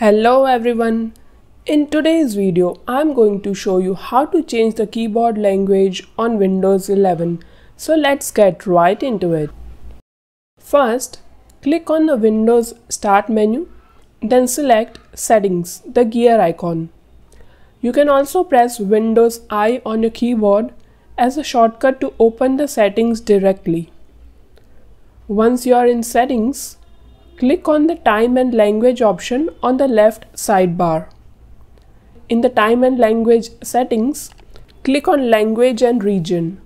Hello everyone, in today's video I'm going to show you how to change the keyboard language on Windows 11. So let's get right into it. First, click on the Windows Start menu, then select Settings, the gear icon. You can also press Windows I on your keyboard as a shortcut to open the settings directly. Once you are in Settings, click on the Time and Language option on the left sidebar. In the Time and Language settings, click on Language and Region.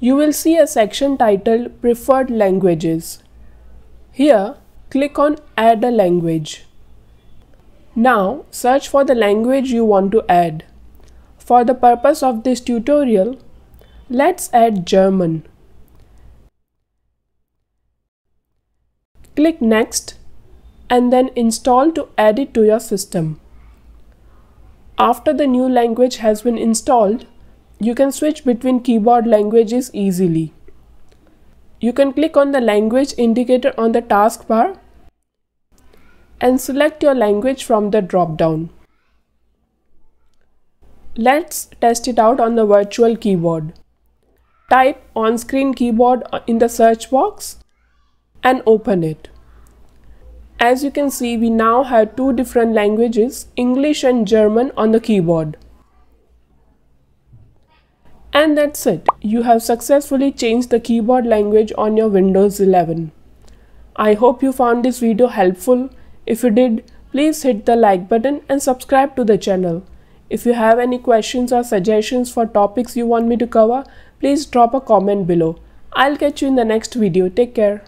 You will see a section titled Preferred Languages. Here, click on Add a Language. Now, search for the language you want to add. For the purpose of this tutorial, let's add German. Click Next and then Install to add it to your system. After the new language has been installed, you can switch between keyboard languages easily. You can click on the language indicator on the taskbar and select your language from the drop-down. Let's test it out on the virtual keyboard. Type on-screen keyboard in the search box and open it. As you can see, we now have two different languages, English and German, on the keyboard. And that's it. You have successfully changed the keyboard language on your Windows 11. I hope you found this video helpful. If you did, please hit the like button and subscribe to the channel. If you have any questions or suggestions for topics you want me to cover, please drop a comment below. I'll catch you in the next video. Take care.